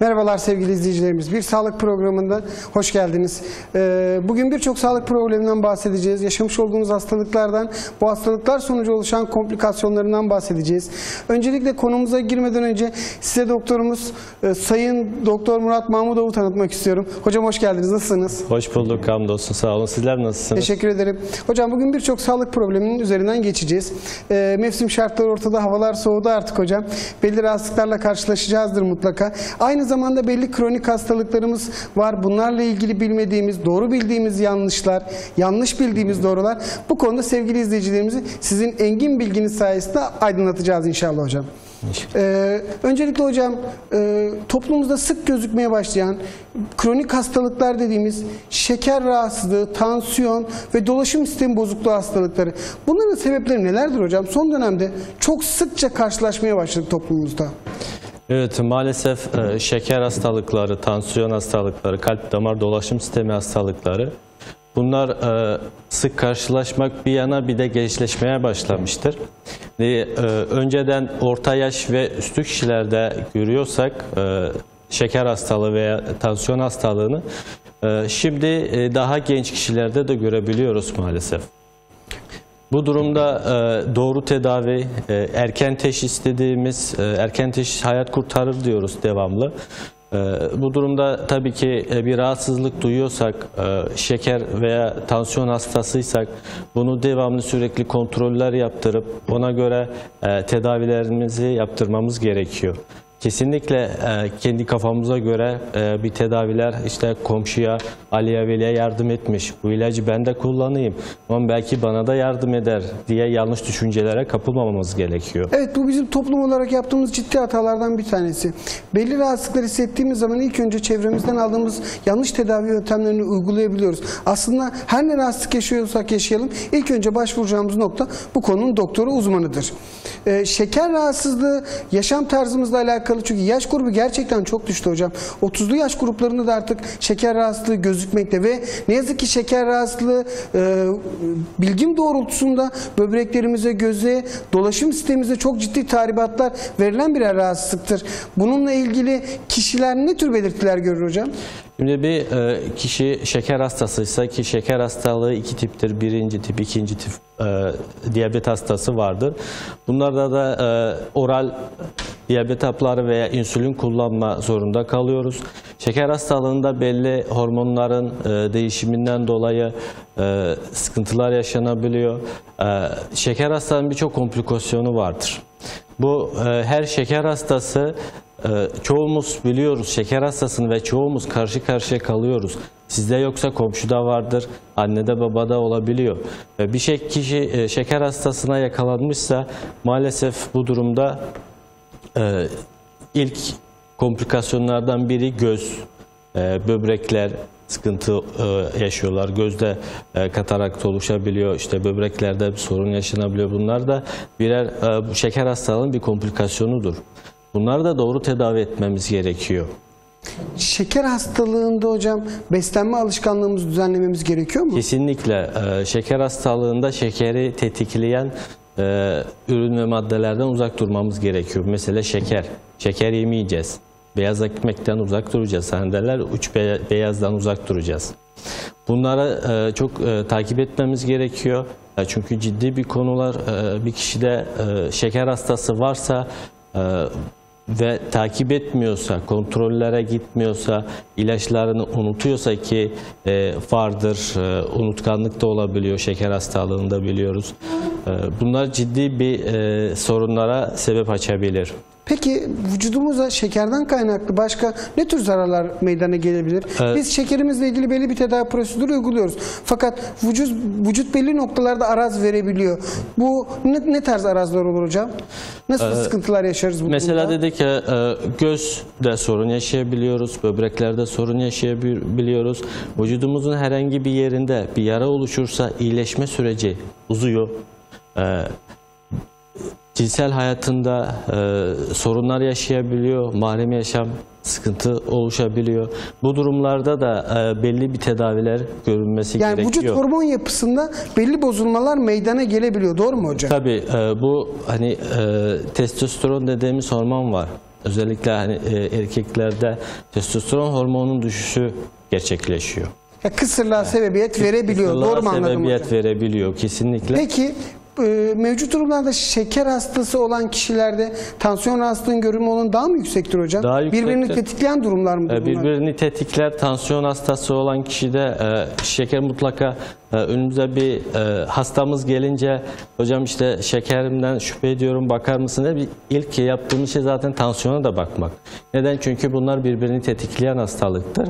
Merhabalar sevgili izleyicilerimiz. Bir sağlık programında hoş geldiniz. Bugün birçok sağlık probleminden bahsedeceğiz. Yaşamış olduğumuz hastalıklardan, bu hastalıklar sonucu oluşan komplikasyonlarından bahsedeceğiz. Öncelikle konumuza girmeden önce size doktorumuz Sayın Doktor Murat Mahmudov'u tanıtmak istiyorum. Hocam hoş geldiniz. Nasılsınız? Hoş bulduk. Hamdolsun. Sağ olun. Sizler nasılsınız? Teşekkür ederim. Hocam bugün birçok sağlık probleminin üzerinden geçeceğiz. Mevsim şartları ortada. Havalar soğudu artık hocam. Belli rahatsızlıklarla karşılaşacağızdır mutlaka. Aynı zamanda belli kronik hastalıklarımız var. Bunlarla ilgili bilmediğimiz, doğru bildiğimiz yanlışlar, yanlış bildiğimiz doğrular. Bu konuda sevgili izleyicilerimizi sizin engin bilginiz sayesinde aydınlatacağız inşallah hocam. Öncelikle hocam toplumumuzda sık gözükmeye başlayan kronik hastalıklar dediğimiz şeker rahatsızlığı, tansiyon ve dolaşım sistemi bozukluğu hastalıkları. Bunların sebepleri nelerdir hocam? Son dönemde çok sıkça karşılaşmaya başladık toplumumuzda. Evet, maalesef şeker hastalıkları, tansiyon hastalıkları, kalp damar dolaşım sistemi hastalıkları, bunlar sık karşılaşmak bir yana, bir de gençleşmeye başlamıştır. Önceden orta yaş ve üstü kişilerde görüyorsak şeker hastalığı veya tansiyon hastalığını, şimdi daha genç kişilerde de görebiliyoruz maalesef. Bu durumda doğru tedavi, erken teşhis dediğimiz, erken teşhis hayat kurtarır diyoruz devamlı. Bu durumda tabii ki bir rahatsızlık duyuyorsak, şeker veya tansiyon hastasıysak bunu devamlı sürekli kontroller yaptırıp ona göre tedavilerimizi yaptırmamız gerekiyor. Kesinlikle kendi kafamıza göre bir tedaviler, işte komşuya, Ali'ye, Veli'ye yardım etmiş, bu ilacı ben de kullanayım ama belki bana da yardım eder diye yanlış düşüncelere kapılmamamız gerekiyor. Evet, bu bizim toplum olarak yaptığımız ciddi hatalardan bir tanesi. Belli rahatsızlıkları hissettiğimiz zaman ilk önce çevremizden aldığımız yanlış tedavi yöntemlerini uygulayabiliyoruz. Aslında her ne rahatsızlık yaşıyorsak yaşayalım, ilk önce başvuracağımız nokta bu konunun doktoru, uzmanıdır. Şeker rahatsızlığı yaşam tarzımızla alakalı. Çünkü yaş grubu gerçekten çok düştü hocam. 30'lu yaş gruplarında da artık şeker rahatsızlığı gözükmekte ve ne yazık ki şeker rahatsızlığı bilgim doğrultusunda böbreklerimize, göze, dolaşım sistemimize çok ciddi tahribatlar verilen birer rahatsızlıktır. Bununla ilgili kişiler ne tür belirtiler görür hocam? Şimdi bir kişi şeker hastasıysa, ki şeker hastalığı iki tiptir. Birinci tip, ikinci tip diyabet hastası vardır. Bunlarda da oral diyabet hapları veya insülin kullanma zorunda kalıyoruz. Şeker hastalığında belli hormonların değişiminden dolayı sıkıntılar yaşanabiliyor. Şeker hastalığının birçok komplikasyonu vardır. Bu her şeker hastası, çoğumuz biliyoruz şeker hastasını ve çoğumuz karşı karşıya kalıyoruz. Sizde yoksa komşuda vardır, annede babada olabiliyor. Ve bir kişi şeker hastasına yakalanmışsa maalesef bu durumda ilk komplikasyonlardan biri göz, böbrekler sıkıntı yaşıyorlar. Gözde katarakt oluşabiliyor, işte böbreklerde bir sorun yaşanabiliyor. Bunlar da birer şeker hastalığının bir komplikasyonudur. Bunları da doğru tedavi etmemiz gerekiyor. Şeker hastalığında hocam beslenme alışkanlığımızı düzenlememiz gerekiyor mu? Kesinlikle. Şeker hastalığında şekeri tetikleyen ürün ve maddelerden uzak durmamız gerekiyor. Mesela şeker. Şeker yemeyeceğiz. Beyaz ekmekten uzak duracağız. Hani derler, uç beyazdan uzak duracağız. Bunları çok takip etmemiz gerekiyor. Çünkü ciddi bir konular, bir kişide şeker hastası varsa ve takip etmiyorsa, kontrollere gitmiyorsa, ilaçlarını unutuyorsa, ki vardır, unutkanlık da olabiliyor şeker hastalığında, biliyoruz. Bunlar ciddi bir sorunlara sebep açabilir. Peki vücudumuza şekerden kaynaklı başka ne tür zararlar meydana gelebilir? Evet. Biz şekerimizle ilgili belli bir tedavi prosedürü uyguluyoruz. Fakat vücut belli noktalarda araz verebiliyor. Bu ne tarz arazlar olur hocam? Nasıl sıkıntılar yaşarız bu mesela durumda? Mesela dedik ya, gözde sorun yaşayabiliyoruz, böbreklerde sorun yaşayabiliyoruz. Vücudumuzun herhangi bir yerinde bir yara oluşursa iyileşme süreci uzuyor. Cinsel hayatında sorunlar yaşayabiliyor, mahrem yaşam sıkıntı oluşabiliyor. Bu durumlarda da belli bir tedaviler görülmesi gerekiyor. Vücut hormon yapısında belli bozulmalar meydana gelebiliyor, doğru mu hocam? Tabii, bu hani testosteron dediğimiz hormon var. özellikle erkeklerde testosteron hormonunun düşüşü gerçekleşiyor. Ya kısırlığa sebebiyet verebiliyor. Doğru mu anladım? Sebebiyet verebiliyor kesinlikle. Peki mevcut durumlarda şeker hastası olan kişilerde tansiyon hastalığının görünümü olan daha mı yüksektir hocam? Daha yüksektir. Birbirini tetikleyen durumlar mı? Birbirini tetikler. Tansiyon hastası olan kişide şeker mutlaka önümüze bir hastamız gelince hocam işte şekerimden şüphe ediyorum bakar mısın diye ilk yaptığımız şey zaten tansiyona da bakmak. Neden? Çünkü bunlar birbirini tetikleyen hastalıktır.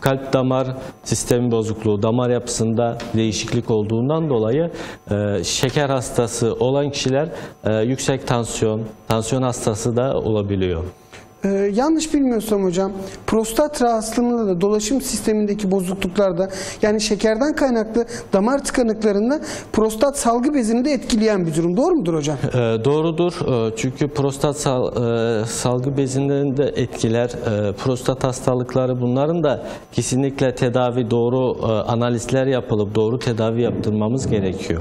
Kalp damar sistemi bozukluğu, damar yapısında değişiklik olduğundan dolayı şeker hastası olan kişiler yüksek tansiyon hastası da olabiliyor. Yanlış bilmiyorsam hocam, prostat rahatsızlığında da dolaşım sistemindeki bozukluklarda, yani şekerden kaynaklı damar tıkanıklarında prostat salgı bezini de etkileyen bir durum. Doğru mudur hocam? Doğrudur. Çünkü prostat salgı bezini de etkiler. Prostat hastalıkları bunların da kesinlikle tedavi, doğru analizler yapılıp doğru tedavi yaptırmamız gerekiyor.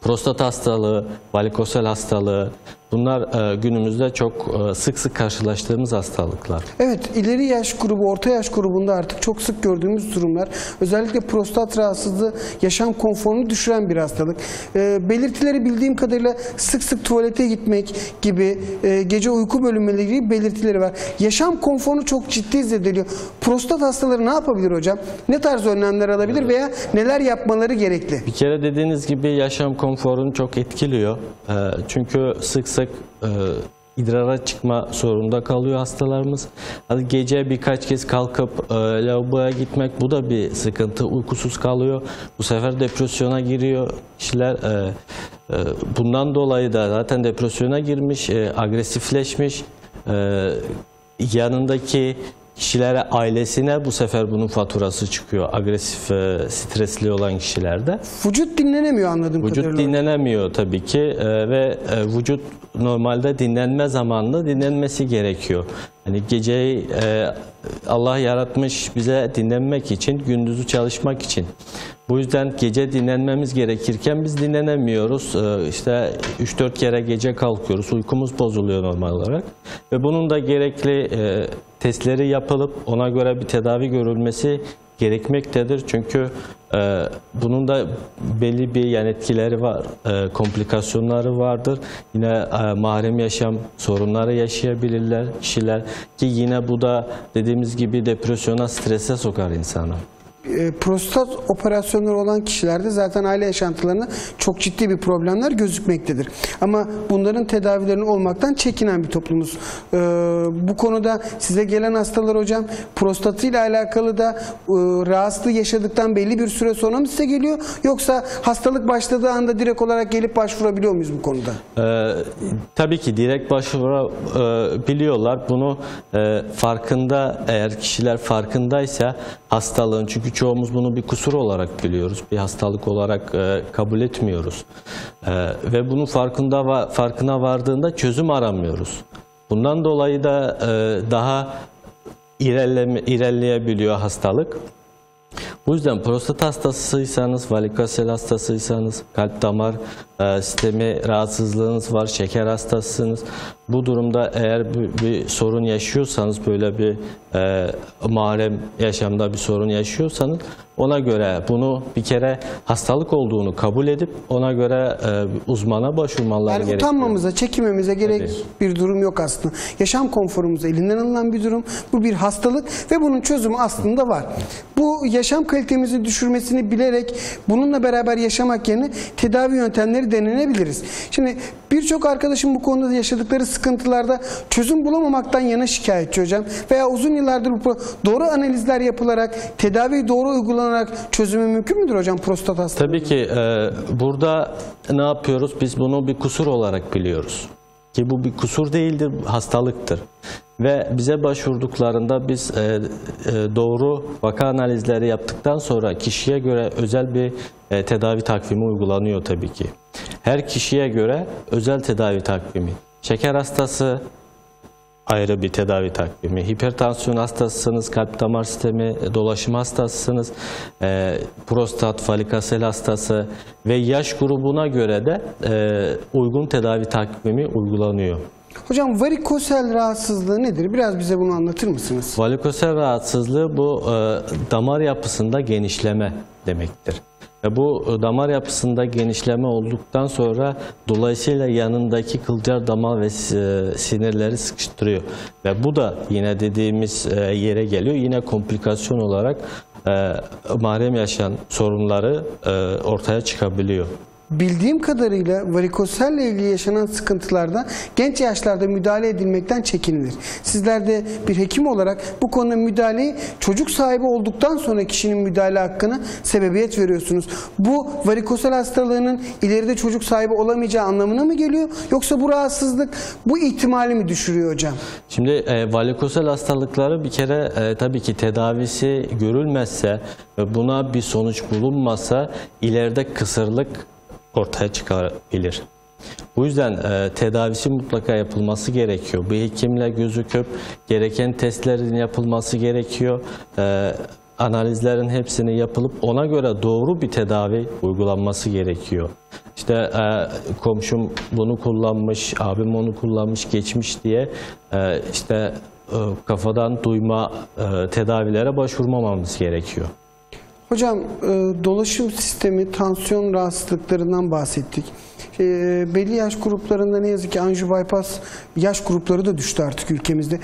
Prostat hastalığı, varikosel hastalığı, bunlar günümüzde çok sık karşılaştığımız hastalıklar. Evet, ileri yaş grubu, orta yaş grubunda artık çok sık gördüğümüz durumlar. Özellikle prostat rahatsızlığı yaşam konforunu düşüren bir hastalık. Belirtileri bildiğim kadarıyla sık sık tuvalete gitmek gibi, gece uyku bölünmeleri gibi belirtileri var. Yaşam konforunu çok ciddi zedeliyor. Prostat hastaları ne yapabilir hocam? Ne tarz önlemler alabilir veya neler yapmaları gerekli? Bir kere dediğiniz gibi yaşam konforunu çok etkiliyor. Çünkü sık sık idrara çıkma sorununda kalıyor hastalarımız. Hadi gece birkaç kez kalkıp lavaboya gitmek, bu da bir sıkıntı. Uykusuz kalıyor. Bu sefer depresyona giriyor kişiler. Bundan dolayı da zaten depresyona girmiş, agresifleşmiş. Yanındaki kişilere, ailesine bu sefer bunun faturası çıkıyor. Agresif, stresli olan kişilerde. Vücut dinlenemiyor anladığım kadarıyla. Vücut dinlenemiyor tabii ki ve vücut normalde dinlenme zamanında dinlenmesi gerekiyor. Yani geceyi Allah yaratmış bize dinlenmek için, gündüzü çalışmak için. Bu yüzden gece dinlenmemiz gerekirken biz dinlenemiyoruz. İşte 3-4 kere gece kalkıyoruz. Uykumuz bozuluyor normal olarak. Ve bunun da gerekli testleri yapılıp ona göre bir tedavi görülmesi gerekmektedir. Çünkü bunun da belli bir yan etkileri var, komplikasyonları vardır. Yine mahrem yaşam sorunları yaşayabilirler kişiler ki yine bu da dediğimiz gibi depresyona, strese sokar insanı. Prostat operasyonları olan kişilerde zaten aile yaşantılarında çok ciddi bir problemler gözükmektedir. Ama bunların tedavilerini olmaktan çekinen bir toplumuz. Bu konuda size gelen hastalar hocam prostatıyla alakalı da rahatsızlığı yaşadıktan belli bir süre sonra mı size geliyor? Yoksa hastalık başladığı anda direkt olarak gelip başvurabiliyor muyuz bu konuda? Tabii ki direkt başvurabiliyorlar. Bunu farkında, eğer kişiler farkındaysa hastalığın, çünkü çoğumuz bunu bir kusur olarak biliyoruz, bir hastalık olarak kabul etmiyoruz ve bunun farkına vardığında çözüm aramıyoruz. Bundan dolayı da daha ilerleyebiliyor hastalık. Bu yüzden prostat hastasıysanız, varikosel hastasıysanız, kalp damar sistemi rahatsızlığınız var, şeker hastasısınız. Bu durumda eğer bir sorun yaşıyorsanız, böyle bir mahrem yaşamda bir sorun yaşıyorsanız, ona göre bunu bir kere hastalık olduğunu kabul edip ona göre uzmana başvurmalar gerekiyor. Yani utanmamıza, çekinmemize gerek bir durum yok aslında. Yaşam konforumuz elinden alınan bir durum. Bu bir hastalık ve bunun çözümü aslında var. Bu yaşam kalitemizi düşürmesini bilerek bununla beraber yaşamak yerine tedavi yöntemleri denenebiliriz. Şimdi birçok arkadaşım bu konuda yaşadıkları sıkıntılarda çözüm bulamamaktan yana şikayetçi hocam. Veya uzun yıllardır bu doğru analizler yapılarak, tedaviyi doğru uygulanarak çözümü mümkün müdür hocam prostat hastalığı? Tabii ki burada ne yapıyoruz? Biz bunu bir kusur olarak biliyoruz. Ki bu bir kusur değildir, hastalıktır. Ve bize başvurduklarında biz doğru vaka analizleri yaptıktan sonra kişiye göre özel bir tedavi takvimi uygulanıyor tabii ki. Her kişiye göre özel tedavi takvimi. Şeker hastası ayrı bir tedavi takvimi, hipertansiyon hastasısınız, kalp damar sistemi, dolaşım hastasısınız, prostat, varikosel hastası ve yaş grubuna göre de uygun tedavi takvimi uygulanıyor. Hocam varikosel rahatsızlığı nedir? Biraz bize bunu anlatır mısınız? Varikosel rahatsızlığı bu damar yapısında genişleme demektir. Bu damar yapısında genişleme olduktan sonra dolayısıyla yanındaki kılcal damar ve sinirleri sıkıştırıyor. Ve bu da yine dediğimiz yere geliyor. Yine komplikasyon olarak mahrem yaşayan sorunları ortaya çıkabiliyor. Bildiğim kadarıyla varikoselle ilgili yaşanan sıkıntılarda genç yaşlarda müdahale edilmekten çekinilir. Sizler de bir hekim olarak bu konuda müdahaleyi çocuk sahibi olduktan sonra kişinin müdahale hakkına sebebiyet veriyorsunuz. Bu varikosel hastalığının ileride çocuk sahibi olamayacağı anlamına mı geliyor? Yoksa bu rahatsızlık bu ihtimali mi düşürüyor hocam? Şimdi varikosel hastalıkları bir kere tabii ki tedavisi görülmezse ve buna bir sonuç bulunmazsa ileride kısırlık ortaya çıkabilir. Bu yüzden tedavisi mutlaka yapılması gerekiyor. Bir hekimle gözüküp gereken testlerin yapılması gerekiyor. Analizlerin hepsini yapılıp ona göre doğru bir tedavi uygulanması gerekiyor. İşte komşum bunu kullanmış, abim onu kullanmış, geçmiş diye işte kafadan duyma tedavilere başvurmamamız gerekiyor. Hocam dolaşım sistemi, tansiyon rahatsızlıklarından bahsettik. Belli yaş gruplarında ne yazık ki anjiyo bypass yaş grupları da düştü artık ülkemizde.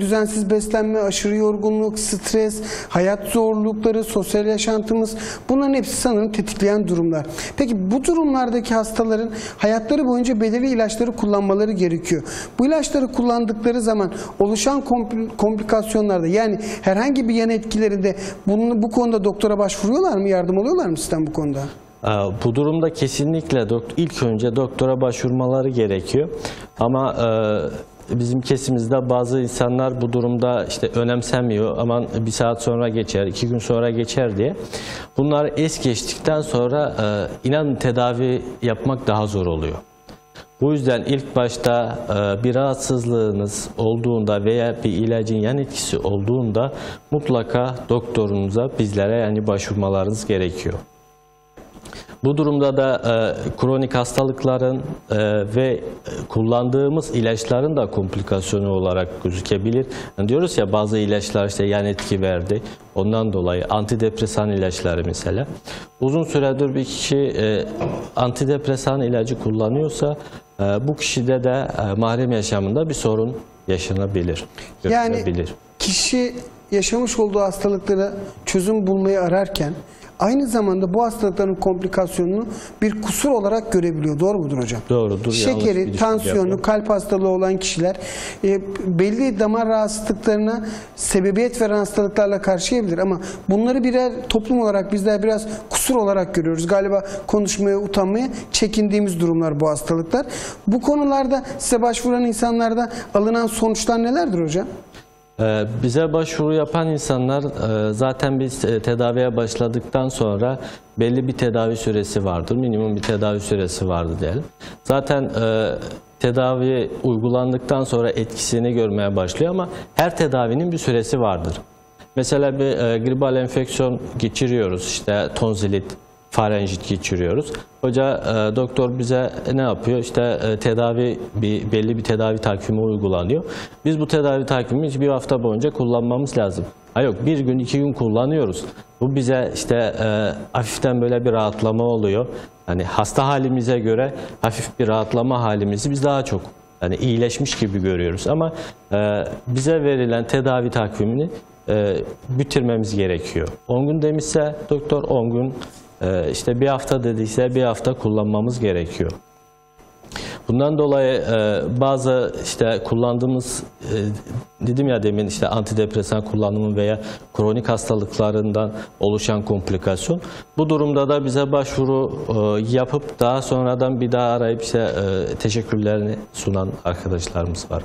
Düzensiz beslenme, aşırı yorgunluk, stres, hayat zorlukları, sosyal yaşantımız bunların hepsi sanırım tetikleyen durumlar. Peki bu durumlardaki hastaların hayatları boyunca bedeli ilaçları kullanmaları gerekiyor. Bu ilaçları kullandıkları zaman oluşan komplikasyonlarda yani herhangi bir yan etkilerinde bu konuda doktora başvuruyorlar mı? Yardım alıyorlar mı sizden bu konuda? Bu durumda kesinlikle ilk önce doktora başvurmaları gerekiyor. Ama bizim kesimizde bazı insanlar bu durumda işte önemsenmiyor. Aman bir saat sonra geçer, 2 gün sonra geçer diye. Bunlar es geçtikten sonra inan tedavi yapmak daha zor oluyor. Bu yüzden ilk başta bir rahatsızlığınız olduğunda veya bir ilacın yan etkisi olduğunda mutlaka doktorunuza, bizlere yani başvurmalarınız gerekiyor. Bu durumda da kronik hastalıkların ve kullandığımız ilaçların da komplikasyonu olarak gözükebilir. Yani diyoruz ya bazı ilaçlar işte yan etki verdi. Ondan dolayı antidepresan ilaçları mesela. Uzun süredir bir kişi antidepresan ilacı kullanıyorsa bu kişide de mahrem yaşamında bir sorun yaşanabilir. Yani kişi yaşamış olduğu hastalıklara çözüm bulmayı ararken aynı zamanda bu hastalıkların komplikasyonunu bir kusur olarak görebiliyor. Doğru mudur hocam? Doğrudur. Şekeri, tansiyonu, kalp hastalığı olan kişiler belli damar rahatsızlıklarına sebebiyet veren hastalıklarla karşılayabilir. Ama bunları birer toplum olarak bizler biraz kusur olarak görüyoruz. Galiba konuşmaya, utanmaya çekindiğimiz durumlar bu hastalıklar. Bu konularda size başvuran insanlarda alınan sonuçlar nelerdir hocam? Bize başvuru yapan insanlar zaten biz tedaviye başladıktan sonra belli bir tedavi süresi vardır. Minimum bir tedavi süresi vardır diyelim. Zaten tedavi uygulandıktan sonra etkisini görmeye başlıyor ama her tedavinin bir süresi vardır. Mesela bir gribal enfeksiyon geçiriyoruz, işte tonzilit, farenjit geçiriyoruz. Hoca, doktor bize ne yapıyor? İşte tedavi, belli bir tedavi takvimi uygulanıyor. Biz bu tedavi takvimini bir hafta boyunca kullanmamız lazım. Yok, 1 gün 2 gün kullanıyoruz. Bu bize işte hafiften böyle bir rahatlama oluyor. Yani hasta halimize göre hafif bir rahatlama halimizi biz daha çok yani iyileşmiş gibi görüyoruz. Ama bize verilen tedavi takvimini bitirmemiz gerekiyor. 10 gün demişse doktor 10 gün. İşte bir hafta dediyse bir hafta kullanmamız gerekiyor. Bundan dolayı bazı işte kullandığımız dedim ya demin işte antidepresan kullanımı veya kronik hastalıklarından oluşan komplikasyon. Bu durumda da bize başvuru yapıp daha sonradan bir daha arayıp işte teşekkürlerini sunan arkadaşlarımız var.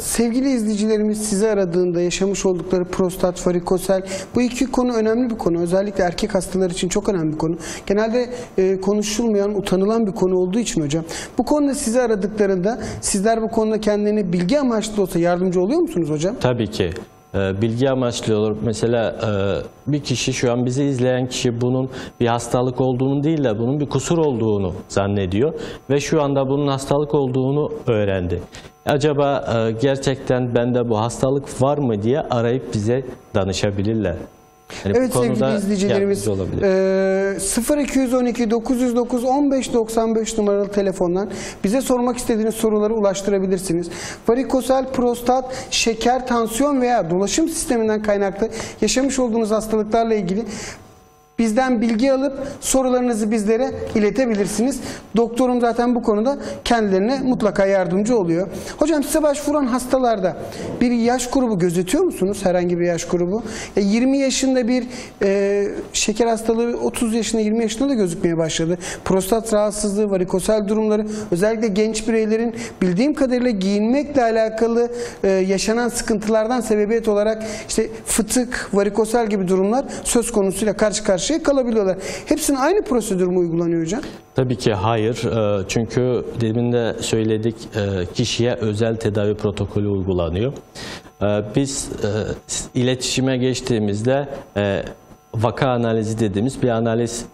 Sevgili izleyicilerimiz sizi aradığında yaşamış oldukları prostat, varikosel bu iki konu önemli bir konu. Özellikle erkek hastalar için çok önemli bir konu. Genelde konuşulmayan, utanılan bir konu olduğu için hocam. Bu konuda sizi aradıklarında sizler bu konuda kendilerine bilgi amaçlı olsa yardımcı oluyor musunuz hocam? Tabii ki. bilgi amaçlı olur. Mesela bir kişi, şu an bizi izleyen kişi, bunun bir hastalık olduğunu değil de bunun bir kusur olduğunu zannediyor ve şu anda bunun hastalık olduğunu öğrendi. Acaba gerçekten bende bu hastalık var mı diye arayıp bize danışabilirler. Yani evet sevgili izleyicilerimiz, 0212 909 1595 numaralı telefondan bize sormak istediğiniz soruları ulaştırabilirsiniz. Varikosel, prostat, şeker, tansiyon veya dolaşım sisteminden kaynaklı yaşamış olduğunuz hastalıklarla ilgili bizden bilgi alıp sorularınızı bizlere iletebilirsiniz. Doktorum zaten bu konuda kendilerine mutlaka yardımcı oluyor. Hocam, size başvuran hastalarda bir yaş grubu gözetiyor musunuz? Herhangi bir yaş grubu? 20 yaşında bir şeker hastalığı 30 yaşında 20 yaşında da gözükmeye başladı. Prostat rahatsızlığı, varikosel durumları, özellikle genç bireylerin bildiğim kadarıyla giyinmekle alakalı yaşanan sıkıntılardan sebebiyet olarak işte fıtık, varikosel gibi durumlar söz konusuyla karşı karşıya kalabiliyorlar. Hepsinin aynı prosedür mü uygulanıyor hocam? Tabii ki hayır. Çünkü demin de söyledik, kişiye özel tedavi protokolü uygulanıyor. Biz iletişime geçtiğimizde vaka analizi dediğimiz bir analiz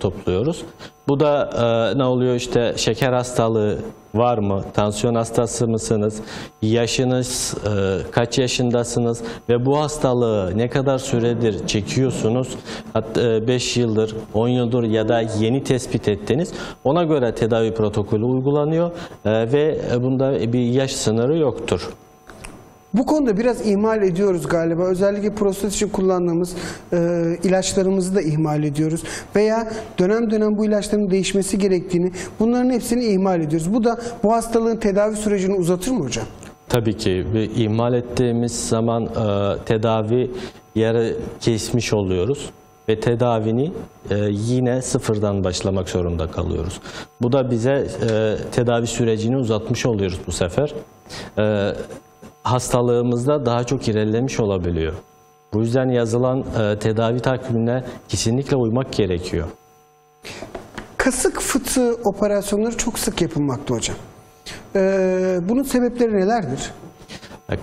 topluyoruz. Bu da ne oluyor, işte şeker hastalığı var mı, tansiyon hastası mısınız, yaşınız kaç yaşındasınız ve bu hastalığı ne kadar süredir çekiyorsunuz, 5 yıldır, 10 yıldır ya da yeni tespit ettiniz, ona göre tedavi protokolü uygulanıyor ve bunda bir yaş sınırı yoktur. Bu konuda biraz ihmal ediyoruz galiba. Özellikle prostat için kullandığımız ilaçlarımızı da ihmal ediyoruz. Veya dönem dönem bu ilaçların değişmesi gerektiğini, bunların hepsini ihmal ediyoruz. Bu da bu hastalığın tedavi sürecini uzatır mı hocam? Tabii ki. İhmal ettiğimiz zaman tedavi yarı kesmiş oluyoruz ve tedavini yine sıfırdan başlamak zorunda kalıyoruz. Bu da bize tedavi sürecini uzatmış oluyoruz bu sefer. Hastalığımızda daha çok ilerlemiş olabiliyor. Bu yüzden yazılan tedavi takvimine kesinlikle uymak gerekiyor. Kasık fıtığı operasyonları çok sık yapılmakta hocam. Bunun sebepleri nelerdir?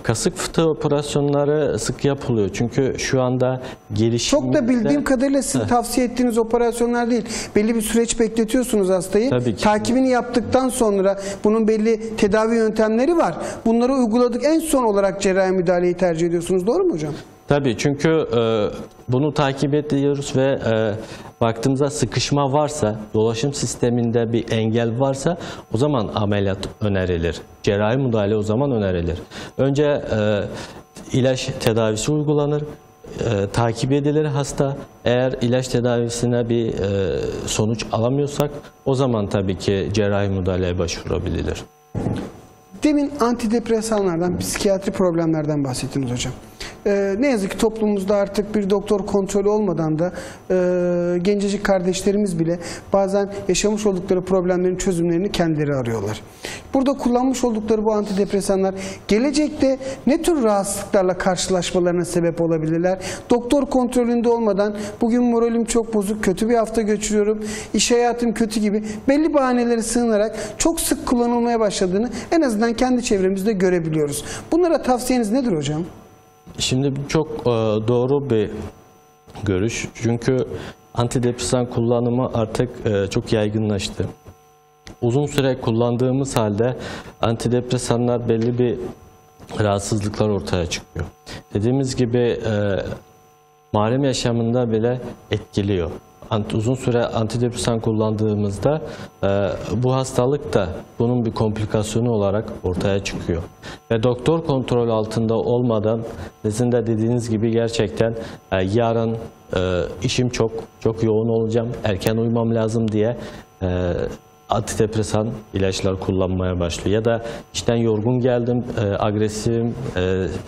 Kasık fıtığı operasyonları sık yapılıyor. Çünkü şu anda gelişimde... Çok da bildiğim kadarıyla sizin tavsiye ettiğiniz operasyonlar değil. Belli bir süreç bekletiyorsunuz hastayı. Tabii ki. Takibini yaptıktan sonra bunun belli tedavi yöntemleri var. Bunları uyguladık. En son olarak cerrahi müdahaleyi tercih ediyorsunuz. Doğru mu hocam? Tabii, çünkü bunu takip ediyoruz ve baktığımızda sıkışma varsa, dolaşım sisteminde bir engel varsa o zaman ameliyat önerilir. Cerrahi müdahale o zaman önerilir. Önce ilaç tedavisi uygulanır, takip edilir hasta. Eğer ilaç tedavisine bir sonuç alamıyorsak o zaman tabii ki cerrahi müdahaleye başvurabilir. Demin antidepresanlardan, psikiyatri problemlerden bahsettiniz hocam. Ne yazık ki toplumumuzda artık bir doktor kontrolü olmadan da gencecik kardeşlerimiz bile bazen yaşamış oldukları problemlerin çözümlerini kendileri arıyorlar. Burada kullanmış oldukları bu antidepresanlar gelecekte ne tür rahatsızlıklarla karşılaşmalarına sebep olabilirler? Doktor kontrolünde olmadan bugün moralim çok bozuk, kötü bir hafta geçiriyorum, iş hayatım kötü gibi belli bahanelere sığınarak çok sık kullanılmaya başladığını en azından kendi çevremizde görebiliyoruz. Bunlara tavsiyeniz nedir hocam? Şimdi çok doğru bir görüş. Çünkü antidepresan kullanımı artık çok yaygınlaştı. Uzun süre kullandığımız halde antidepresanlar belli bir rahatsızlıklar ortaya çıkıyor. Dediğimiz gibi mahrem yaşamında bile etkiliyor. Uzun süre antidepresan kullandığımızda bu hastalık da bunun bir komplikasyonu olarak ortaya çıkıyor. Ve doktor kontrol altında olmadan, sizin de dediğiniz gibi, gerçekten yarın işim çok yoğun olacağım, erken uyumam lazım diye antidepresan ilaçlar kullanmaya başlıyor. Ya da işten yorgun geldim, agresifim,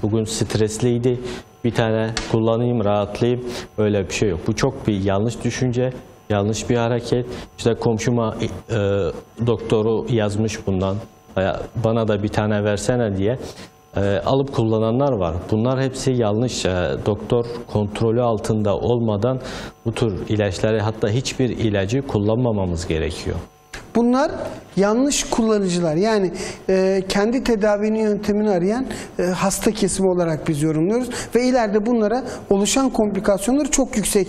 bugün stresliydi, bir tane kullanayım, rahatlayayım. Öyle bir şey yok. Bu çok bir yanlış düşünce, yanlış bir hareket. İşte komşuma doktoru yazmış bundan, bana da bir tane versene diye alıp kullananlar var. Bunlar hepsi yanlış. Doktor kontrolü altında olmadan bu tür ilaçları, hatta hiçbir ilacı kullanmamamız gerekiyor. Bunlar yanlış kullanıcılar. Yani kendi tedavinin yöntemini arayan hasta kesimi olarak biz yorumluyoruz. Ve ileride bunlara oluşan komplikasyonları çok yüksek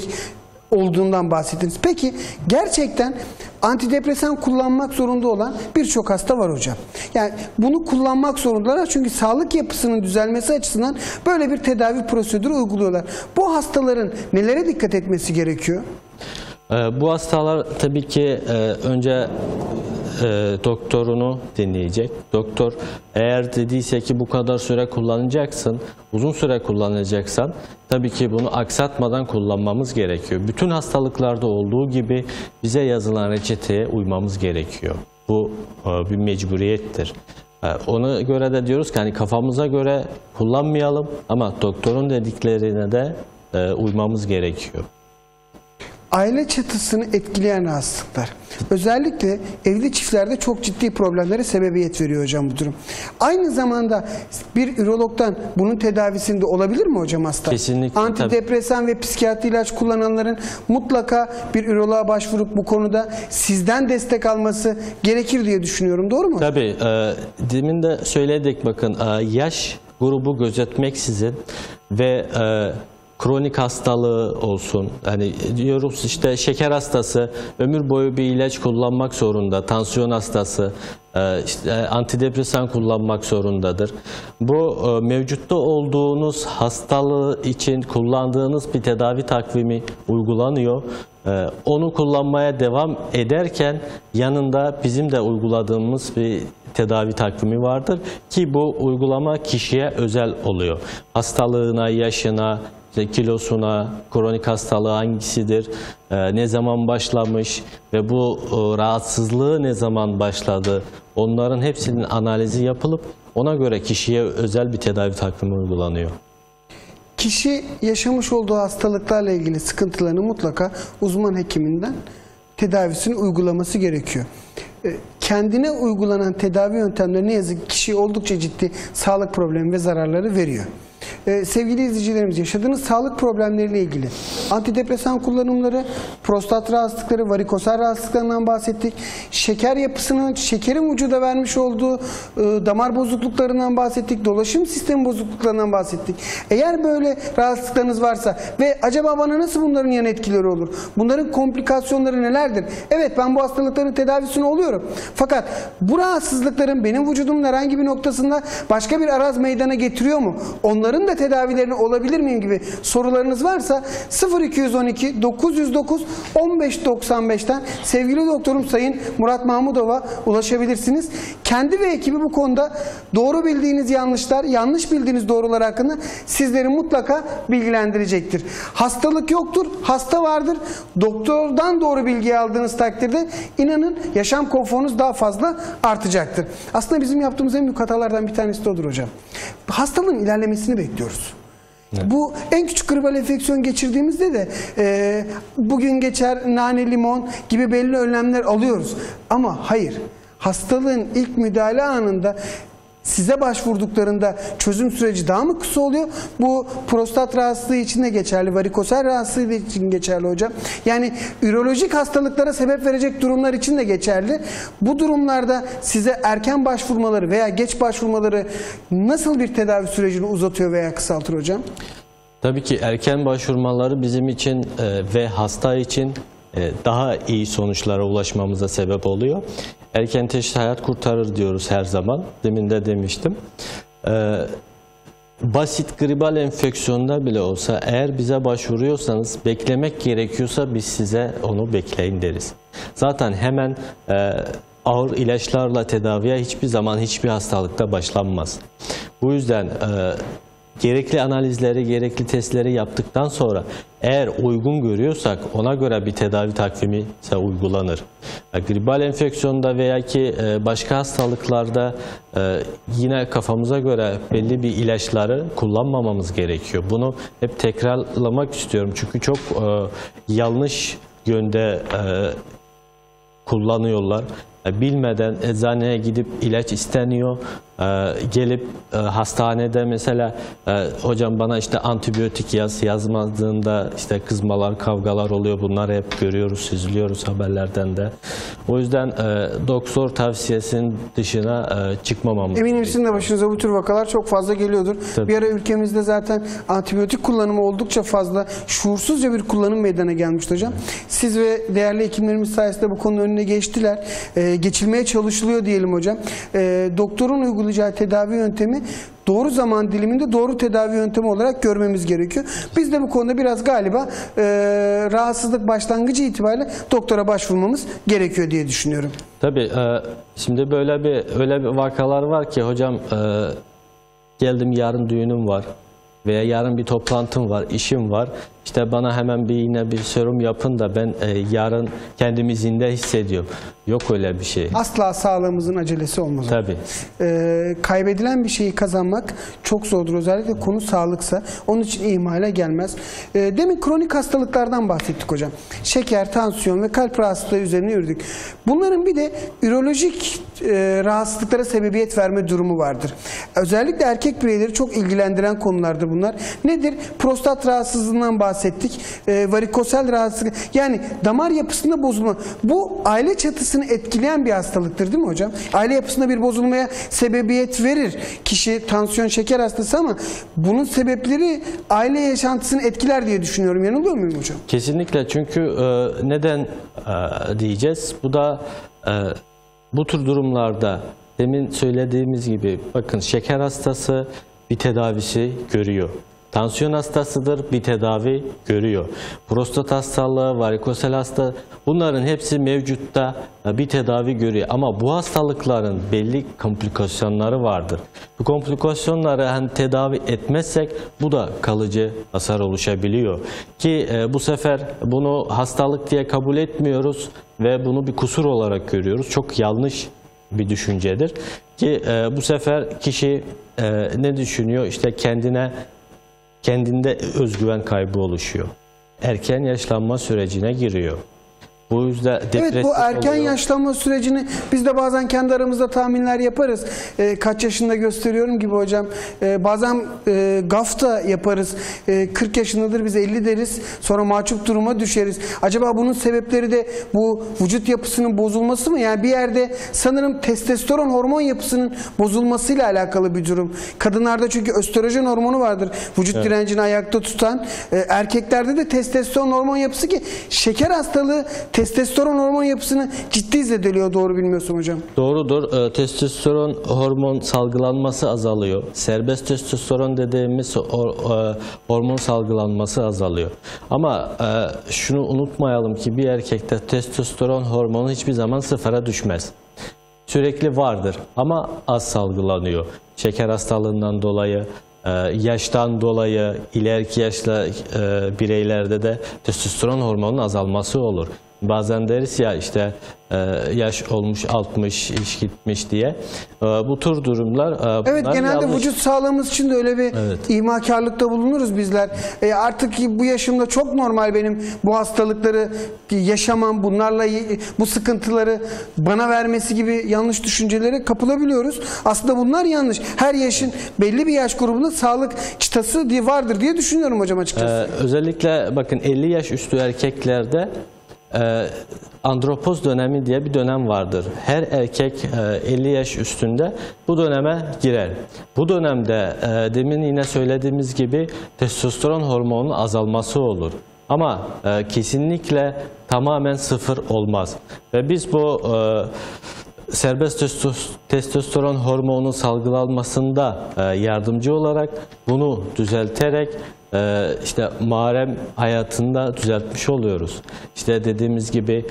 olduğundan bahsettiniz. Peki gerçekten antidepresan kullanmak zorunda olan birçok hasta var hocam. Yani bunu kullanmak zorundalar çünkü sağlık yapısının düzelmesi açısından böyle bir tedavi prosedürü uyguluyorlar. Bu hastaların nelere dikkat etmesi gerekiyor? Bu hastalar tabii ki önce doktorunu dinleyecek. Doktor eğer dediyse ki bu kadar süre kullanacaksın, uzun süre kullanacaksan tabii ki bunu aksatmadan kullanmamız gerekiyor. Bütün hastalıklarda olduğu gibi bize yazılan reçeteye uymamız gerekiyor. Bu bir mecburiyettir. Ona göre de diyoruz ki hani kafamıza göre kullanmayalım ama doktorun dediklerine de uymamız gerekiyor. Aile çatısını etkileyen rahatsızlıklar. Özellikle evli çiftlerde çok ciddi problemlere sebebiyet veriyor hocam bu durum. Aynı zamanda bir ürologdan bunun tedavisinde olabilir mi hocam hasta? Kesinlikle. Antidepresan tabii ve psikiyatri ilaç kullananların mutlaka bir üroloğa başvurup bu konuda sizden destek alması gerekir diye düşünüyorum. Doğru mu? Tabii. Demin de söyledik bakın yaş grubu gözetmeksizin ve kronik hastalığı olsun, hani diyoruz işte şeker hastası, ömür boyu bir ilaç kullanmak zorunda, tansiyon hastası, işte antidepresan kullanmak zorundadır. Bu mevcutta olduğunuz hastalığı için kullandığınız bir tedavi takvimi uygulanıyor. Onu kullanmaya devam ederken yanında bizim de uyguladığımız bir tedavi takvimi vardır ki bu uygulama kişiye özel oluyor. Hastalığına, yaşına, kilosuna, kronik hastalığı hangisidir, ne zaman başlamış ve bu rahatsızlığı ne zaman başladı, onların hepsinin analizi yapılıp ona göre kişiye özel bir tedavi takvimi uygulanıyor. Kişi yaşamış olduğu hastalıklarla ilgili sıkıntılarını mutlaka uzman hekiminden tedavisini uygulaması gerekiyor. Kendine uygulanan tedavi yöntemleri ne yazık ki kişiye oldukça ciddi sağlık problemi ve zararları veriyor. Sevgili izleyicilerimiz, yaşadığınız sağlık problemleriyle ilgili antidepresan kullanımları, prostat rahatsızlıkları, varikosal rahatsızlıklarından bahsettik. Şeker yapısının, şekerin vücuda vermiş olduğu damar bozukluklarından bahsettik. Dolaşım sistemi bozukluklarından bahsettik. Eğer böyle rahatsızlıklarınız varsa ve acaba bana nasıl bunların yan etkileri olur? Bunların komplikasyonları nelerdir? Evet, ben bu hastalıkların tedavisini oluyorum. Fakat bu rahatsızlıkların benim vücudumun herhangi bir noktasında başka bir araz meydana getiriyor mu? Onların da tedavilerini olabilir miyim gibi sorularınız varsa 0212 909 1595'ten sevgili doktorum Sayın Murat Mahmudov'a ulaşabilirsiniz. Kendi ve ekibi bu konuda doğru bildiğiniz yanlışlar, yanlış bildiğiniz doğrular hakkında sizleri mutlaka bilgilendirecektir. Hastalık yoktur, hasta vardır. Doktordan doğru bilgi aldığınız takdirde inanın yaşam konforunuz daha fazla artacaktır. Aslında bizim yaptığımız en büyük hatalardan bir tanesi de odur hocam. Hastalığın ilerlemesini bekliyoruz. Evet. Bu en küçük gribal enfeksiyon geçirdiğimizde de bugün geçer, nane, limon gibi belli önlemler alıyoruz. Ama hayır, hastalığın ilk müdahale anında size başvurduklarında çözüm süreci daha mı kısa oluyor? Bu prostat rahatsızlığı için de geçerli, varikosel rahatsızlığı için geçerli hocam. Yani ürolojik hastalıklara sebep verecek durumlar için de geçerli. Bu durumlarda size erken başvurmaları veya geç başvurmaları nasıl bir tedavi sürecini uzatıyor veya kısaltır hocam? Tabii ki erken başvurmaları bizim için ve hasta için daha iyi sonuçlara ulaşmamıza sebep oluyor. Erken teşhis hayat kurtarır diyoruz her zaman. Demin de demiştim. Basit gribal enfeksiyonda bile olsa eğer bize başvuruyorsanız beklemek gerekiyorsa biz size onu bekleyin deriz. Zaten hemen ağır ilaçlarla tedaviye hiçbir zaman hiçbir hastalıkta başlanmaz. Bu yüzden gerekli analizleri, gerekli testleri yaptıktan sonra eğer uygun görüyorsak ona göre bir tedavi takvimi ise uygulanır. Gribal enfeksiyonda veya ki başka hastalıklarda yine kafamıza göre belli bir ilaçları kullanmamamız gerekiyor. Bunu hep tekrarlamak istiyorum çünkü çok yanlış yönde kullanıyorlar. Bilmeden eczaneye gidip ilaç isteniyor. Gelip hastanede mesela hocam bana işte antibiyotik yazmadığında işte kızmalar, kavgalar oluyor. Bunları hep görüyoruz, süzülüyoruz haberlerden de. O yüzden doktor tavsiyesinin dışına çıkmamamız gerekiyor. Eminim sizin de başınıza bu tür vakalar çok fazla geliyordur. Tabii. Bir ara ülkemizde zaten antibiyotik kullanımı oldukça fazla, şuursuzca bir kullanım meydana gelmişti hocam. Evet. Siz ve değerli hekimlerimiz sayesinde bu konunun önüne geçtiler. Geçilmeye çalışılıyor diyelim hocam. Doktorun uygulayacağı tedavi yöntemi doğru zaman diliminde doğru tedavi yöntemi olarak görmemiz gerekiyor. Biz de bu konuda biraz galiba rahatsızlık başlangıcı itibariyle doktora başvurmamız gerekiyor diye düşünüyorum. Tabii şimdi böyle öyle bir vakalar var ki hocam geldim yarın düğünüm var veya yarın bir toplantım var, işim var. İşte bana hemen bir serum yapın da ben yarın kendimi zinde hissediyorum. Yok öyle bir şey. Asla sağlığımızın acelesi olmaz. Tabii. Kaybedilen bir şeyi kazanmak çok zordur. Özellikle konu sağlıksa. Onun için ihmale gelmez. Demin kronik hastalıklardan bahsettik hocam. Şeker, tansiyon ve kalp rahatsızlığı üzerine yürüdük. Bunların bir de ürolojik rahatsızlıklara sebebiyet verme durumu vardır. Özellikle erkek bireyleri çok ilgilendiren konulardır bunlar. Nedir? Prostat rahatsızlığından bahsettik. Varikosel rahatsızlık, yani damar yapısında bozulma. Bu aile çatısını etkileyen bir hastalıktır değil mi hocam? Aile yapısında bir bozulmaya sebebiyet verir. Kişi tansiyon, şeker hastası ama bunun sebepleri aile yaşantısını etkiler diye düşünüyorum. Yanılıyor muyum hocam? Kesinlikle, çünkü neden diyeceğiz? Bu da bu tür durumlarda demin söylediğimiz gibi bakın şeker hastası bir tedavisi görüyor. Tansiyon hastasıdır, bir tedavi görüyor. Prostat hastalığı, varikosel hastalığı, bunların hepsi mevcutta bir tedavi görüyor. Ama bu hastalıkların belli komplikasyonları vardır. Bu komplikasyonları hani tedavi etmezsek bu da kalıcı hasar oluşabiliyor. Ki bu sefer bunu hastalık diye kabul etmiyoruz ve bunu bir kusur olarak görüyoruz. Çok yanlış bir düşüncedir. Ki bu sefer kişi ne düşünüyor? İşte kendinde özgüven kaybı oluşuyor. Erken yaşlanma sürecine giriyor. Bu yüzden depresif oluyor. Evet, bu erken yaşlanma sürecini biz de bazen kendi aramızda tahminler yaparız. Kaç yaşında gösteriyorum gibi hocam. Bazen gaf da yaparız. 40 yaşındadır biz 50 deriz. Sonra mahcup duruma düşeriz. Acaba bunun sebepleri de bu vücut yapısının bozulması mı? Yani bir yerde sanırım testosteron hormon yapısının bozulmasıyla alakalı bir durum. Kadınlarda çünkü östrojen hormonu vardır. Vücut evet. direncini ayakta tutan. Erkeklerde de testosteron hormon yapısı ki şeker hastalığı testosteron hormon yapısını ciddi zedeliyor, doğru bilmiyorsun hocam. Doğrudur. Testosteron hormon salgılanması azalıyor. Serbest testosteron dediğimiz hormon salgılanması azalıyor. Ama şunu unutmayalım ki bir erkekte testosteron hormonu hiçbir zaman sıfıra düşmez. Sürekli vardır ama az salgılanıyor. Şeker hastalığından dolayı, yaştan dolayı ileriki yaşlı bireylerde de testosteron hormonunun azalması olur. Bazen deriz ya işte yaş olmuş 60 iş gitmiş diye. Bu tür durumlar... Evet, genelde yanlış. Vücut sağlığımız için de öyle bir evet. ihmalkarlıkta bulunuruz bizler. Artık bu yaşımda çok normal benim bu hastalıkları yaşamam, bunlarla bu sıkıntıları bana vermesi gibi yanlış düşüncelere kapılabiliyoruz. Aslında bunlar yanlış. Her yaşın belli bir yaş grubunda sağlık çıtası vardır diye düşünüyorum hocam açıkçası. Özellikle bakın 50 yaş üstü erkeklerde andropoz dönemi diye bir dönem vardır. Her erkek 50 yaş üstünde bu döneme girer. Bu dönemde demin yine söylediğimiz gibi testosteron hormonunun azalması olur. Ama kesinlikle tamamen sıfır olmaz. Ve biz bu serbest testosteron hormonunun salgılanmasında yardımcı olarak bunu düzelterek işte mahrem hayatında düzeltmiş oluyoruz. İşte dediğimiz gibi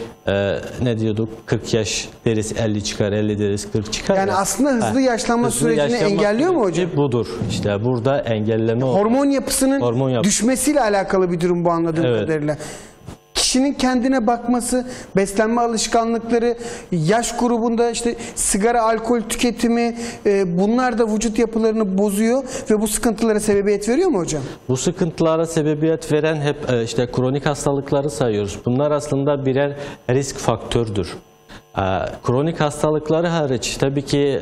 ne diyorduk? 40 yaş deriz 50 çıkar, 50 deriz 40 çıkar. Yani aslında hızlı yaşlanma sürecini engelliyor mu hocam? Budur. İşte burada engelleme olur. Hormon yapısının düşmesiyle alakalı bir durum bu anladığım evet. kadarıyla. Kişinin kendine bakması, beslenme alışkanlıkları, yaş grubunda işte sigara, alkol tüketimi, bunlar da vücut yapılarını bozuyor ve bu sıkıntılara sebebiyet veriyor mu hocam? Bu sıkıntılara sebebiyet veren hep işte kronik hastalıkları sayıyoruz. Bunlar aslında birer risk faktörüdür. Kronik hastalıkları hariç tabii ki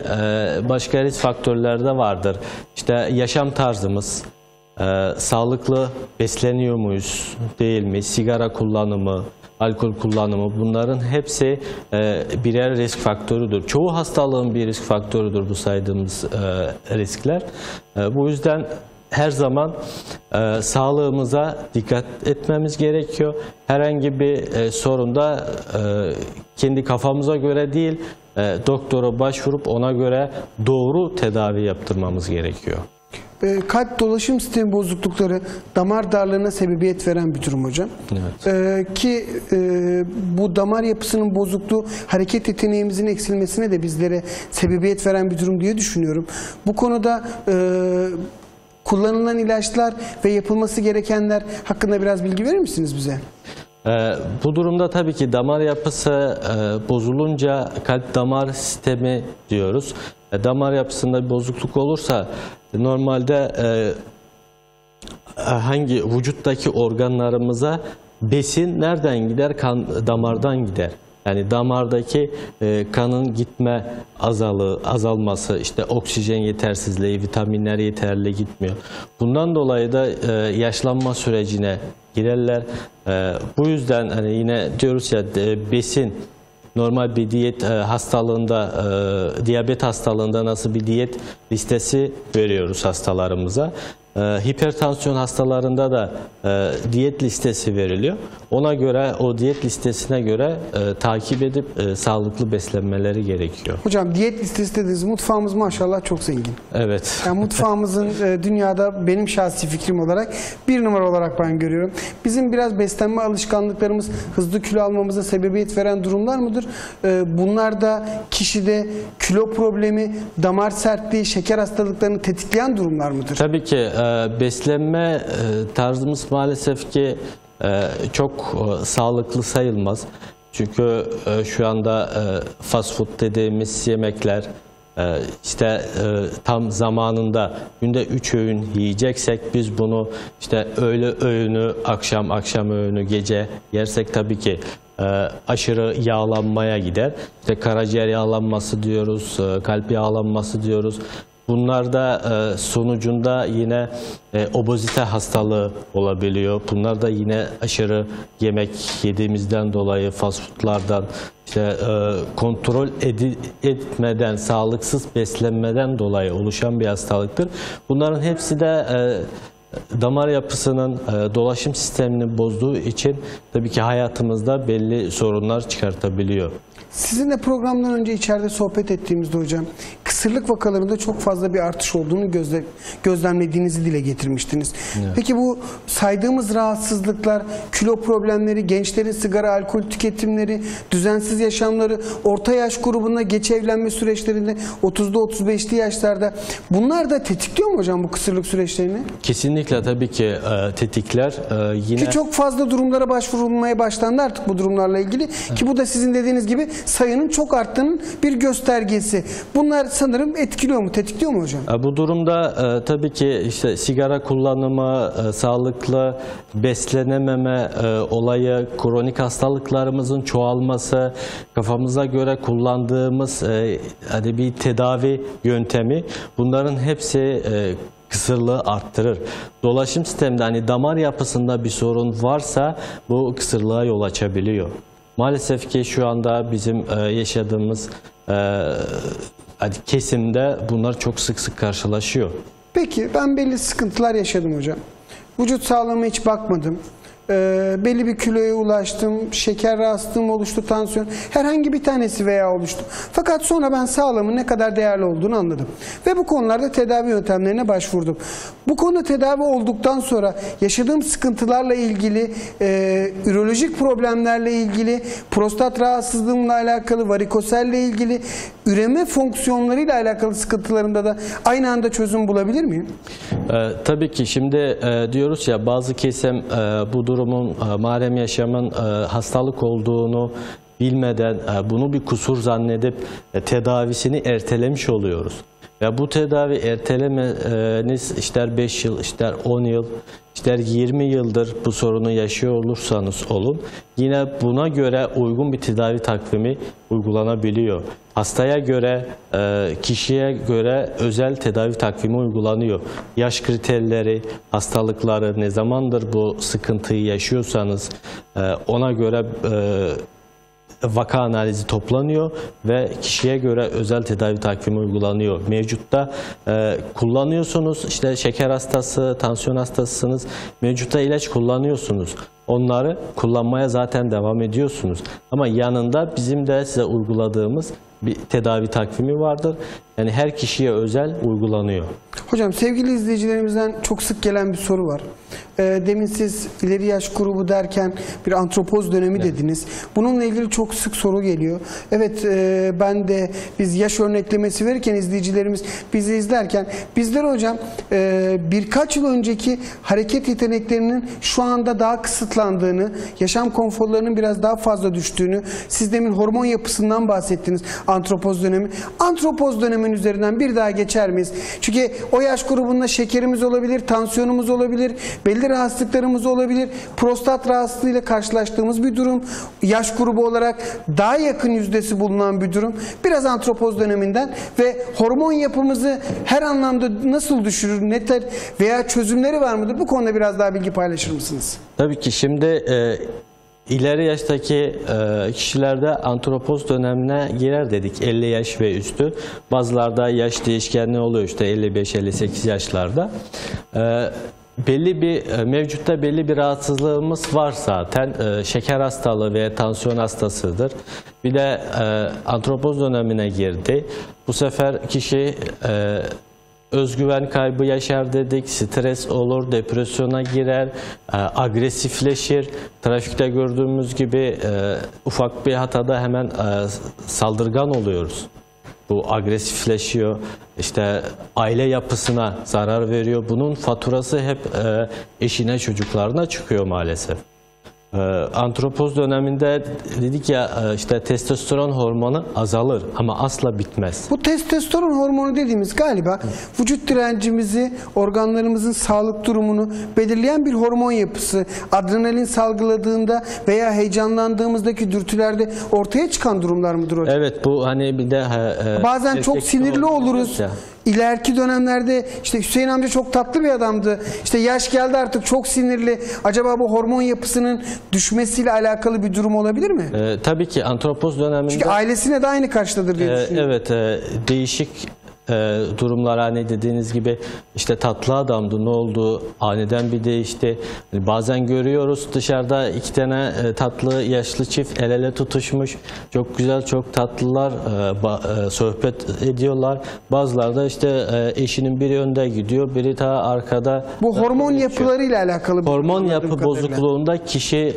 başka risk faktörleri de vardır. İşte yaşam tarzımız, sağlıklı besleniyor muyuz, değil mi, sigara kullanımı, alkol kullanımı, bunların hepsi birer risk faktörüdür. Çoğu hastalığın bir risk faktörüdür bu saydığımız riskler. Bu yüzden her zaman sağlığımıza dikkat etmemiz gerekiyor. Herhangi bir sorunda kendi kafamıza göre değil, doktora başvurup ona göre doğru tedavi yaptırmamız gerekiyor. Kalp dolaşım sistemi bozuklukları damar darlığına sebebiyet veren bir durum hocam. Evet. Bu damar yapısının bozukluğu hareket yeteneğimizin eksilmesine de bizlere sebebiyet veren bir durum diye düşünüyorum. Bu konuda kullanılan ilaçlar ve yapılması gerekenler hakkında biraz bilgi verir misiniz bize? Bu durumda tabii ki damar yapısı bozulunca kalp damar sistemi diyoruz. Damar yapısında bir bozukluk olursa normalde hangi vücuttaki organlarımıza besin nereden gider? Kan, damardan gider. Yani damardaki kanın gitme azalması, işte oksijen yetersizliği, vitaminler yeterli gitmiyor. Bundan dolayı da yaşlanma sürecine girerler. Bu yüzden hani yine diyoruz ya, besin, normal bir diyet hastalığında, diyabet hastalığında nasıl bir diyet listesi veriyoruz hastalarımıza. Hipertansiyon hastalarında da diyet listesi veriliyor. Ona göre, o diyet listesine göre takip edip sağlıklı beslenmeleri gerekiyor. Hocam diyet listesi dediniz, mutfağımız maşallah çok zengin. Evet. Yani mutfağımızın dünyada benim şahsi fikrim olarak 1 numara olarak ben görüyorum. Bizim biraz beslenme alışkanlıklarımız hızlı kilo almamıza sebebiyet veren durumlar mıdır? Bunlar da kişide kilo problemi, damar sertliği, şeker hastalıklarını tetikleyen durumlar mıdır? Tabii ki. Beslenme tarzımız maalesef ki çok sağlıklı sayılmaz. Çünkü şu anda fast food dediğimiz yemekler, işte tam zamanında günde 3 öğün yiyeceksek biz bunu işte öğle öğünü, akşam öğünü, gece yersek tabii ki aşırı yağlanmaya gider. İşte karaciğer yağlanması diyoruz, kalp yağlanması diyoruz. Bunlar da sonucunda yine obezite hastalığı olabiliyor. Bunlar da yine aşırı yemek yediğimizden dolayı, fast foodlardan, işte kontrol etmeden, sağlıksız beslenmeden dolayı oluşan bir hastalıktır. Bunların hepsi de damar yapısının, dolaşım sistemini bozduğu için tabii ki hayatımızda belli sorunlar çıkartabiliyor. Sizinle programdan önce içeride sohbet ettiğimizde hocam, kısırlık vakalarında çok fazla bir artış olduğunu gözlemlediğinizi dile getirmiştiniz. Evet. Peki bu saydığımız rahatsızlıklar, kilo problemleri, gençlerin sigara, alkol tüketimleri, düzensiz yaşamları, orta yaş grubuna geç evlenme süreçlerinde 30'da 35'li yaşlarda, bunlar da tetikliyor mu hocam bu kısırlık süreçlerini? Kesinlikle tabii ki tetikler. Yine... Ki çok fazla durumlara başvurulmaya başlandı artık bu durumlarla ilgili. Evet. Ki bu da sizin dediğiniz gibi sayının çok arttığının bir göstergesi. Bunlar sanırım etkiliyor mu, tetikliyor mu hocam? Bu durumda tabii ki işte sigara kullanımı, sağlıklı beslenememe olayı, kronik hastalıklarımızın çoğalması, kafamıza göre kullandığımız bir tedavi yöntemi, bunların hepsi kısırlığı arttırır. Dolaşım sisteminde, hani damar yapısında bir sorun varsa bu kısırlığa yol açabiliyor. Maalesef ki şu anda bizim yaşadığımız kesimde bunlar çok sık karşılaşıyor. Peki ben belli sıkıntılar yaşadım hocam. Vücut sağlığıma hiç bakmadım. Belli bir kiloya ulaştım, şeker rahatsızlığım oluştu, tansiyon, herhangi bir tanesi veya oluştu. Fakat sonra ben sağlığımın ne kadar değerli olduğunu anladım. Ve bu konularda tedavi yöntemlerine başvurdum. Bu konuda tedavi olduktan sonra yaşadığım sıkıntılarla ilgili, ürolojik problemlerle ilgili, prostat rahatsızlığımla alakalı, varikoselle ilgili, üreme fonksiyonlarıyla alakalı sıkıntılarımda da aynı anda çözüm bulabilir miyim? Tabii ki şimdi diyoruz ya, bazı kesim bu durumun, mahrem yaşamın hastalık olduğunu bilmeden bunu bir kusur zannedip tedavisini ertelemiş oluyoruz. Ve bu tedavi ertelemeniz ister 5 yıl, ister 10 yıl, ister 20 yıldır bu sorunu yaşıyor olursanız olun, yine buna göre uygun bir tedavi takvimi uygulanabiliyor. Hastaya göre, kişiye göre özel tedavi takvimi uygulanıyor. Yaş kriterleri, hastalıkları, ne zamandır bu sıkıntıyı yaşıyorsanız ona göre vaka analizi toplanıyor ve kişiye göre özel tedavi takvimi uygulanıyor. Mevcutta kullanıyorsunuz, işte şeker hastası, tansiyon hastasısınız, mevcutta ilaç kullanıyorsunuz. Onları kullanmaya zaten devam ediyorsunuz. Ama yanında bizim de size uyguladığımız bir tedavi takvimi vardır. Yani her kişiye özel uygulanıyor. Hocam, sevgili izleyicilerimizden çok sık gelen bir soru var. Demin siz ileri yaş grubu derken bir antropoz dönemi dediniz. Bununla ilgili çok sık soru geliyor. Evet, ben de biz yaş örneklemesi verirken izleyicilerimiz bizi izlerken bizler hocam birkaç yıl önceki hareket yeteneklerinin şu anda daha kısıtlandığını, yaşam konforlarının biraz daha fazla düştüğünü, siz demin hormon yapısından bahsettiniz. Antropoz dönemi. Antropoz dönemin üzerinden bir daha geçer miyiz? Çünkü o yaş grubunda şekerimiz olabilir, tansiyonumuz olabilir, belli rahatsızlıklarımız olabilir, prostat rahatsızlığıyla karşılaştığımız bir durum, yaş grubu olarak daha yakın yüzdesi bulunan bir durum. Biraz antropoz döneminden ve hormon yapımızı her anlamda nasıl düşürür, neler veya çözümleri var mıdır? Bu konuda biraz daha bilgi paylaşır mısınız? Tabii ki. Şimdi İleri yaştaki kişilerde antropoz dönemine girer dedik, 50 yaş ve üstü. Bazılarda yaş değişkenliği oluyor, işte 55-58 yaşlarda. Mevcutta belli bir rahatsızlığımız var zaten, şeker hastalığı ve tansiyon hastasıdır. Bir de antropoz dönemine girdi. Bu sefer kişi özgüven kaybı yaşar dedik, stres olur, depresyona girer, agresifleşir. Trafikte gördüğümüz gibi ufak bir hatada hemen saldırgan oluyoruz. Bu agresifleşiyor, işte aile yapısına zarar veriyor. Bunun faturası hep eşine, çocuklarına çıkıyor maalesef. Antropoz döneminde dedik ya, işte testosteron hormonu azalır ama asla bitmez. Bu testosteron hormonu dediğimiz galiba vücut direncimizi, organlarımızın sağlık durumunu belirleyen bir hormon yapısı. Adrenalin salgıladığında veya heyecanlandığımızdaki dürtülerde ortaya çıkan durumlar mıdır hocam? Evet, bu hani bir de bazen çok sinirli oluruz. İleriki dönemlerde işte Hüseyin amca çok tatlı bir adamdı. İşte yaş geldi, artık çok sinirli. Acaba bu hormon yapısının düşmesiyle alakalı bir durum olabilir mi? Tabii ki antropoz döneminde. Çünkü ailesine de aynı karşıladır diye düşünüyorum. Evet, değişik durumlar, hani dediğiniz gibi işte tatlı adamdı, ne oldu, aniden bir değişti. Bazen görüyoruz dışarıda iki tane tatlı yaşlı çift el ele tutuşmuş, çok güzel, çok tatlılar, sohbet ediyorlar. Bazıları da işte eşinin biri önde gidiyor, biri ta arkada. Bu hormon yapılarıyla alakalı. Hormon yapı bozukluğunda kişi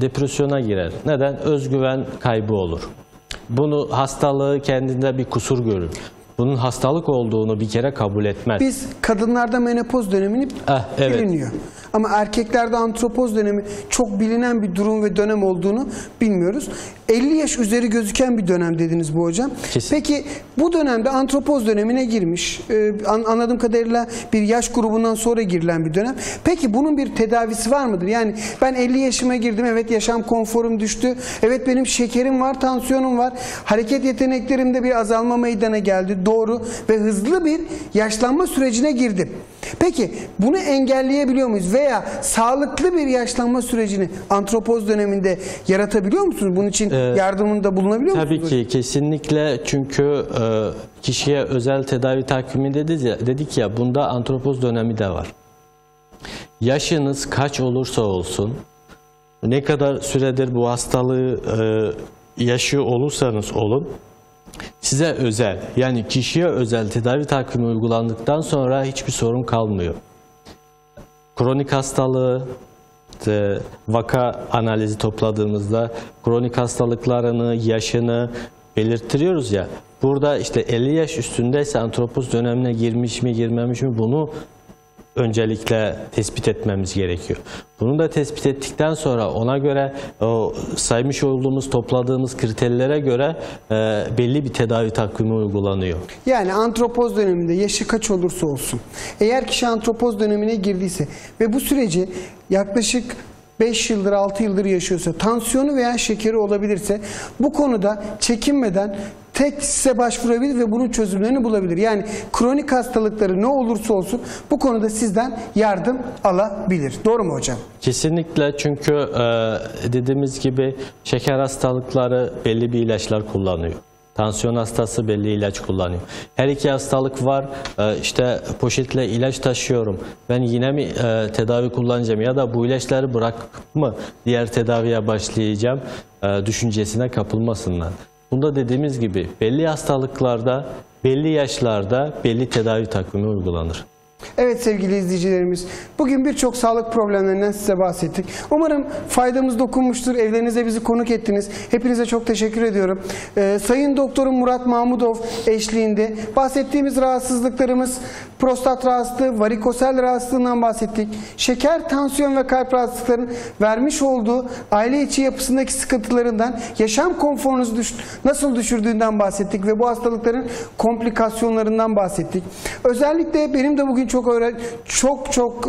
depresyona girer. Neden? Özgüven kaybı olur. Bunu, hastalığı kendinde bir kusur görür. Bunun hastalık olduğunu bir kere kabul etmez. Biz kadınlarda menopoz dönemini biliniyor. Ama erkeklerde antropoz dönemi çok bilinen bir durum ve dönem olduğunu bilmiyoruz. 50 yaş üzeri gözüken bir dönem dediniz bu hocam. Kesin. Peki bu dönemde antropoz dönemine girmiş. Anladığım kadarıyla bir yaş grubundan sonra girilen bir dönem. Peki bunun bir tedavisi var mıdır? Yani ben 50 yaşıma girdim. Evet, yaşam konforum düştü. Evet, benim şekerim var, tansiyonum var. Hareket yeteneklerimde bir azalma meydana geldi. Doğru ve hızlı bir yaşlanma sürecine girdim. Peki bunu engelleyebiliyor muyuz? Veya sağlıklı bir yaşlanma sürecini antropoz döneminde yaratabiliyor musunuz? Bunun için yardımında bulunabiliyor musunuz? Tabii ki, kesinlikle. Çünkü kişiye özel tedavi takvimi dedik ya, bunda antropoz dönemi de var. Yaşınız kaç olursa olsun, ne kadar süredir bu hastalığı yaşıyor olursanız olun, size özel, yani kişiye özel tedavi takvimi uygulandıktan sonra hiçbir sorun kalmıyor. Kronik hastalığı, vaka analizi topladığımızda kronik hastalıklarını, yaşını belirtiyoruz ya. Burada işte 50 yaş üstündeyse antropoz dönemine girmiş mi, girmemiş mi, bunu öncelikle tespit etmemiz gerekiyor. Bunu da tespit ettikten sonra ona göre saymış olduğumuz, topladığımız kriterlere göre belli bir tedavi takvimi uygulanıyor. Yani antropoz döneminde yaşı kaç olursa olsun, eğer kişi antropoz dönemine girdiyse ve bu süreci yaklaşık 5 yıldır 6 yıldır yaşıyorsa, tansiyonu veya şekeri olabilirse bu konuda çekinmeden tek size başvurabilir ve bunun çözümlerini bulabilir. Yani kronik hastalıkları ne olursa olsun bu konuda sizden yardım alabilir. Doğru mu hocam? Kesinlikle, çünkü dediğimiz gibi şeker hastalıkları belli bir ilaçlar kullanıyor. Tansiyon hastası belli ilaç kullanıyor. Her iki hastalık var. İşte poşetle ilaç taşıyorum. Ben yine mi tedavi kullanacağım ya da bu ilaçları bırakıp mı diğer tedaviye başlayacağım düşüncesine kapılmasınlar. Bunda dediğimiz gibi belli hastalıklarda, belli yaşlarda belli tedavi takvimi uygulanır. Evet sevgili izleyicilerimiz, bugün birçok sağlık problemlerinden size bahsettik. Umarım faydamız dokunmuştur. Evlerinize bizi konuk ettiniz. Hepinize çok teşekkür ediyorum. Sayın Doktorum Murat Mahmudov eşliğinde bahsettiğimiz rahatsızlıklarımız: prostat rahatsızlığı, varikosel rahatsızlığından bahsettik. Şeker, tansiyon ve kalp rahatsızlıklarının vermiş olduğu aile içi yapısındaki sıkıntılarından, yaşam konforunuzu nasıl düşürdüğünden bahsettik ve bu hastalıkların komplikasyonlarından bahsettik. Özellikle benim de bugün çok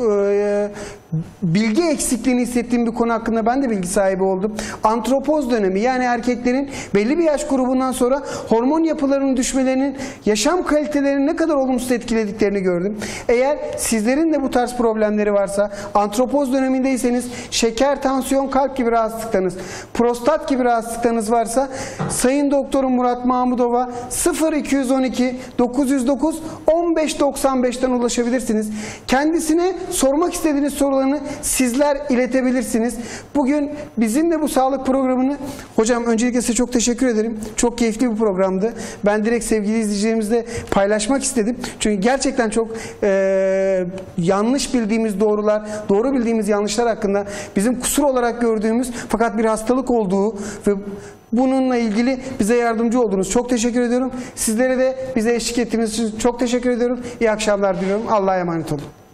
bilgi eksikliğini hissettiğim bir konu hakkında ben de bilgi sahibi oldum. Antropoz dönemi, yani erkeklerin belli bir yaş grubundan sonra hormon yapılarının düşmelerinin yaşam kalitelerini ne kadar olumsuz etkilediklerini gördüm. Eğer sizlerin de bu tarz problemleri varsa, antropoz dönemindeyseniz, şeker, tansiyon, kalp gibi rahatsızlıklarınız, prostat gibi rahatsızlıklarınız varsa Sayın Doktorum Murat Mahmudov'a 0212 909 1595'ten ulaşabilirsiniz. Kendisine sormak istediğiniz sorularını sizler iletebilirsiniz. Bugün bizimle bu sağlık programını, hocam öncelikle size çok teşekkür ederim. Çok keyifli bir programdı. Ben direkt sevgili izleyicilerimizle paylaşmak istedim. Çünkü gerçekten çok yanlış bildiğimiz doğrular, doğru bildiğimiz yanlışlar hakkında bizim kusur olarak gördüğümüz fakat bir hastalık olduğu ve bununla ilgili bize yardımcı oldunuz. Çok teşekkür ediyorum. Sizlere de bize eşlik ettiğiniz için çok teşekkür ediyorum. İyi akşamlar diliyorum. Allah'a emanet olun.